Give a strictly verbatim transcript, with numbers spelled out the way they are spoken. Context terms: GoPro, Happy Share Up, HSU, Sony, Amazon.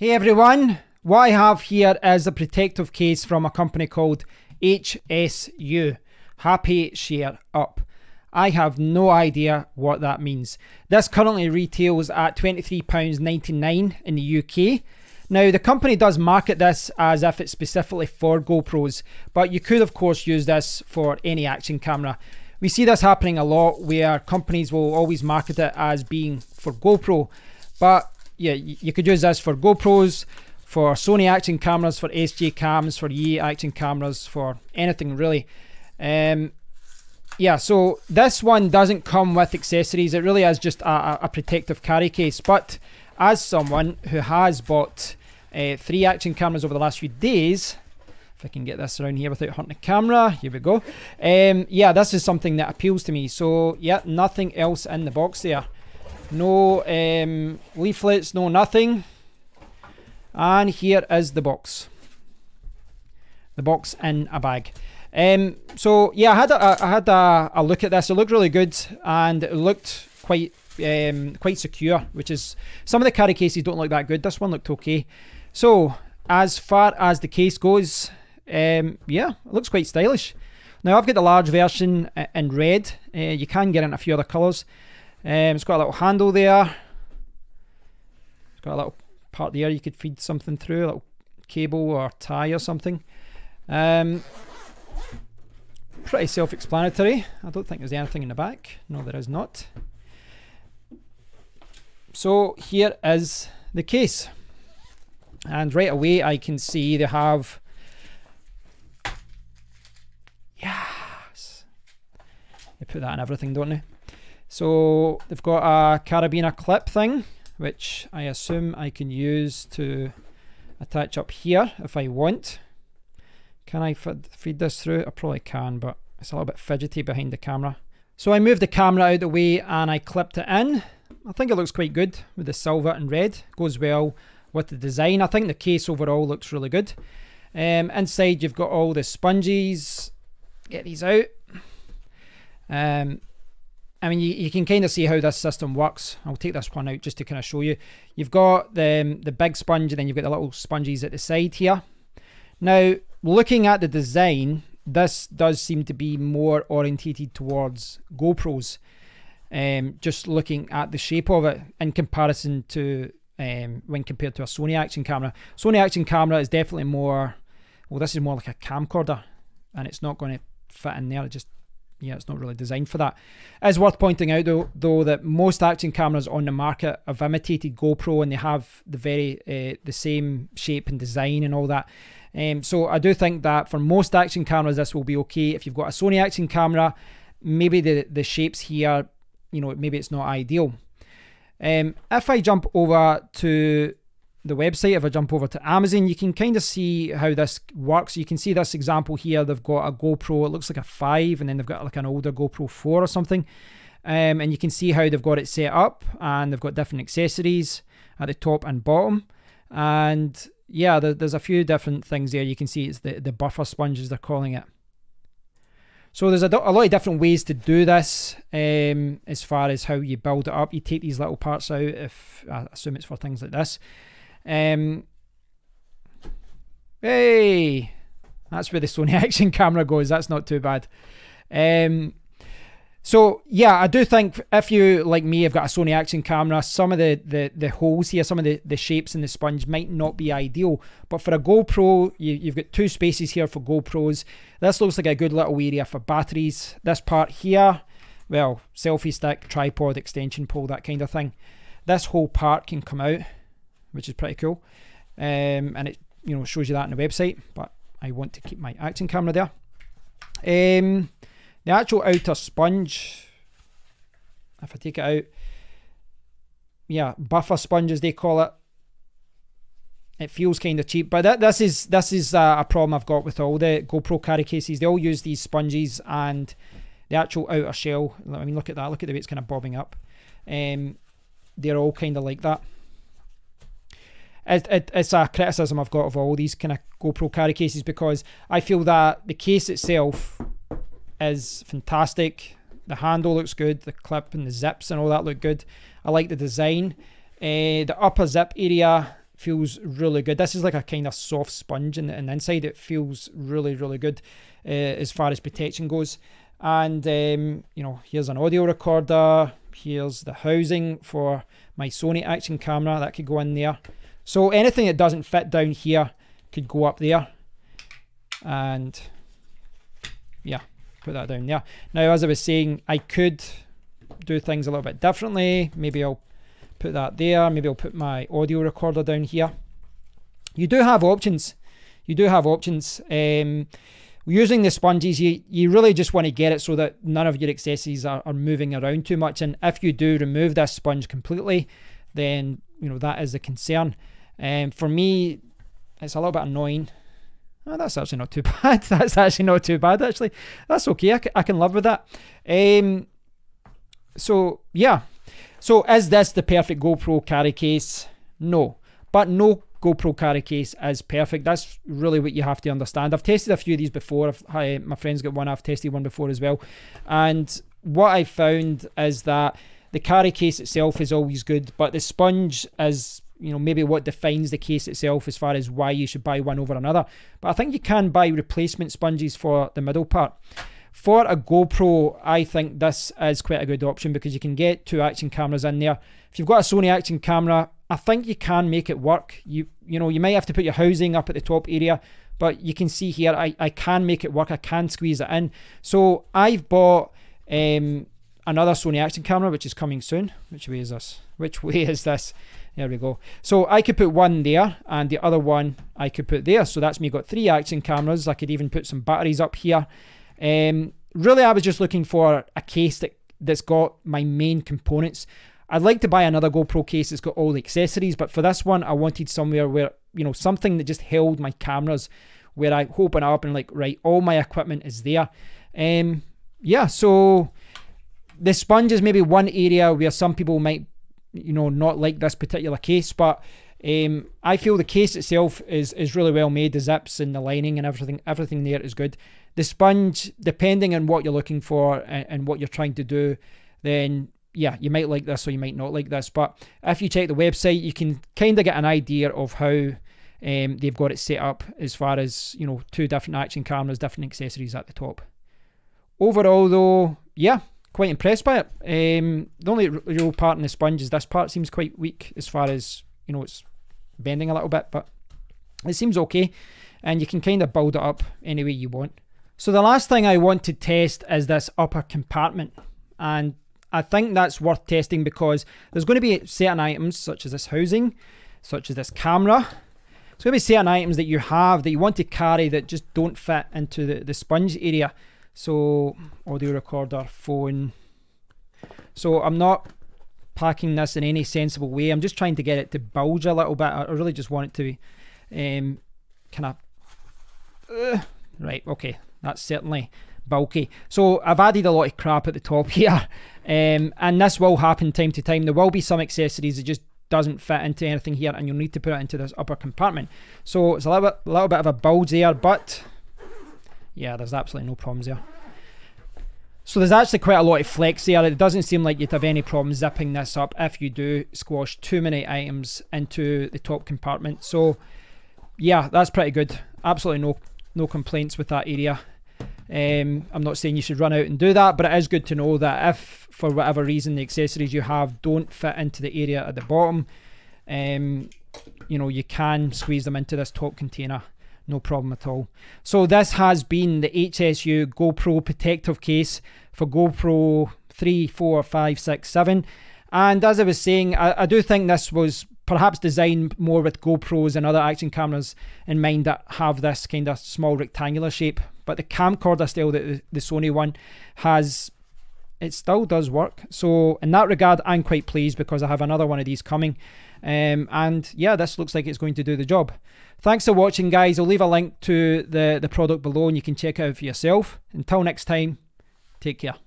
Hey everyone, what I have here is a protective case from a company called H S U, Happy Share Up. I have no idea what that means. This currently retails at twenty-three pounds ninety-nine in the U K. Now the company does market this as if it's specifically for GoPros, but you could of course use this for any action camera. We see this happening a lot where companies will always market it as being for GoPro, but yeah, you could use this for GoPros, for Sony action cameras, for S J cams, for Ye action cameras, for anything really. Um, yeah, so this one doesn't come with accessories. It really is just a, a protective carry case. But as someone who has bought uh, three action cameras over the last few days, if I can get this around here without hunting the camera, here we go. Um, yeah, this is something that appeals to me. So yeah, nothing else in the box there. No um, leaflets, no nothing. And here is the box. The box in a bag. Um, so yeah, I had a, I had a, a look at this. It looked really good and it looked quite um, quite secure, which is, some of the carry cases don't look that good. This one looked okay. So as far as the case goes, um, yeah, it looks quite stylish. Now I've got the large version in red. Uh, you can get in a few other colours. Um, it's got a little handle there. It's got a little part there you could feed something through, a little cable or tie or something. Um, pretty self-explanatory. I don't think there's anything in the back. No, there is not. So here is the case. And right away I can see they have... Yes! They put that in everything, don't they? So they've got a carabiner clip thing, which I assume I can use to attach up here if I want. Can I feed this through? I probably can, but it's a little bit fidgety behind the camera. So I moved the camera out of the way and I clipped it in. I think it looks quite good with the silver and red. Goes well with the design. I think the case overall looks really good. Um, inside you've got all the sponges. Get these out. Um, I mean, you, you can kind of see how this system works. I'll take this one out just to kind of show you. You've got the, the big sponge and then you've got the little sponges at the side here. Now, looking at the design, this does seem to be more orientated towards GoPros. Um, just looking at the shape of it in comparison to, um, when compared to a Sony action camera. Sony action camera is definitely more, well, this is more like a camcorder and it's not going to fit in there. It just, yeah, it's not really designed for that. It's worth pointing out though, though that most action cameras on the market have imitated GoPro and they have the very uh, the same shape and design and all that. Um, so I do think that for most action cameras this will be okay. If you've got a Sony action camera, maybe the the shapes here, you know, maybe it's not ideal. Um, if I jump over to the website, if I jump over to Amazon, you can kind of see how this works. You can see this example here. They've got a GoPro, it looks like a five, and then they've got like an older GoPro four or something. Um, and you can see how they've got it set up, and they've got different accessories at the top and bottom. And yeah, there, there's a few different things there. You can see it's the, the buffer sponges, they're calling it. So there's a, a lot of different ways to do this, um, as far as how you build it up. You take these little parts out, if I assume it's for things like this. Um, hey, that's where the Sony action camera goes. That's not too bad. Um, so yeah, I do think if you, like me, have got a Sony action camera, some of the, the, the holes here, some of the, the shapes in the sponge might not be ideal. But for a GoPro, you, you've got two spaces here for GoPros. This looks like a good little area for batteries. This part here, well, selfie stick, tripod, extension pole, that kind of thing. This whole part can come out, which is pretty cool, um, and it, you know, shows you that on the website, but I want to keep my action camera there. Um, the actual outer sponge, if I take it out, yeah, buffer sponge as they call it. It feels kind of cheap, but that, this is this is a problem I've got with all the GoPro carry cases. They all use these sponges, and the actual outer shell, I mean, look at that, look at the way it's kind of bobbing up. Um, they're all kind of like that. It, it, it's a criticism I've got of all these kind of GoPro carry cases, because I feel that the case itself is fantastic. The handle looks good, the clip and the zips and all that look good. I like the design. Uh, the upper zip area feels really good. This is like a kind of soft sponge, and, and inside it feels really, really good uh, as far as protection goes. And um, you know, here's an audio recorder, here's the housing for my Sony action camera that could go in there. So anything that doesn't fit down here could go up there, and yeah, put that down there. Now, as I was saying, I could do things a little bit differently. Maybe I'll put that there, maybe I'll put my audio recorder down here. You do have options, you do have options. Um, using the sponges, you, you really just want to get it so that none of your excesses are, are moving around too much, and if you do remove this sponge completely, then you know that is the concern. And um, for me, it's a little bit annoying. Oh, that's actually not too bad, that's actually not too bad actually, that's okay, I, I can live with that. Um, so yeah. So is this the perfect GoPro carry case? No, but no GoPro carry case is perfect. That's really what you have to understand. I've tested a few of these before. I've, I, my friend's got one, I've tested one before as well. And what I found is that the carry case itself is always good, but the sponge is, you know, maybe what defines the case itself as far as why you should buy one over another. But I think you can buy replacement sponges for the middle part. For a GoPro, I think this is quite a good option because you can get two action cameras in there. If you've got a Sony action camera, I think you can make it work. You you know, you might have to put your housing up at the top area, but you can see here, I, I can make it work, I can squeeze it in. So I've bought um, another Sony action camera, which is coming soon. Which way is this? Which way is this? There we go. So I could put one there and the other one I could put there. So that's me got three action cameras. I could even put some batteries up here. Um, really, I was just looking for a case that, that's got my main components. I'd like to buy another GoPro case that's got all the accessories, but for this one, I wanted somewhere where, you know, something that just held my cameras, where I open up and like, right, all my equipment is there. Um, yeah, so the sponge is maybe one area where some people might, you know, not like this particular case, but um, I feel the case itself is, is really well made. The zips and the lining and everything, everything there is good. The sponge, depending on what you're looking for and, and what you're trying to do, then yeah, you might like this or you might not like this. But if you check the website, you can kind of get an idea of how um, they've got it set up as far as, you know, two different action cameras, different accessories at the top. Overall though, yeah, quite impressed by it. Um, the only real part in the sponge is this part seems quite weak as far as, you know, it's bending a little bit, but it seems okay. And you can kind of build it up any way you want. So the last thing I want to test is this upper compartment, and I think that's worth testing because there's going to be certain items such as this housing, such as this camera. There's going to be certain items that you have that you want to carry that just don't fit into the, the sponge area. So audio recorder, phone. So I'm not packing this in any sensible way. I'm just trying to get it to bulge a little bit. I really just want it to be um, kind of... Uh, right, okay. That's certainly bulky. So I've added a lot of crap at the top here, um, and this will happen time to time. There will be some accessories that just doesn't fit into anything here, and you'll need to put it into this upper compartment. So it's a little bit, little bit of a bulge there, but yeah, there's absolutely no problems there. So there's actually quite a lot of flex there. It doesn't seem like you'd have any problem zipping this up if you do squash too many items into the top compartment. So yeah, that's pretty good. Absolutely no No complaints with that area. Um, I'm not saying you should run out and do that, but it is good to know that if for whatever reason the accessories you have don't fit into the area at the bottom, um, you know, you can squeeze them into this top container, no problem at all. So this has been the H S U GoPro protective case for GoPro three, four, five, six, seven. And as I was saying, I, I do think this was perhaps designed more with GoPros and other action cameras in mind that have this kind of small rectangular shape. But the camcorder style that the, the Sony one has, it still does work. So in that regard, I'm quite pleased because I have another one of these coming. Um, and yeah, this looks like it's going to do the job. Thanks for watching, guys. I'll leave a link to the, the product below and you can check it out for yourself. Until next time, take care.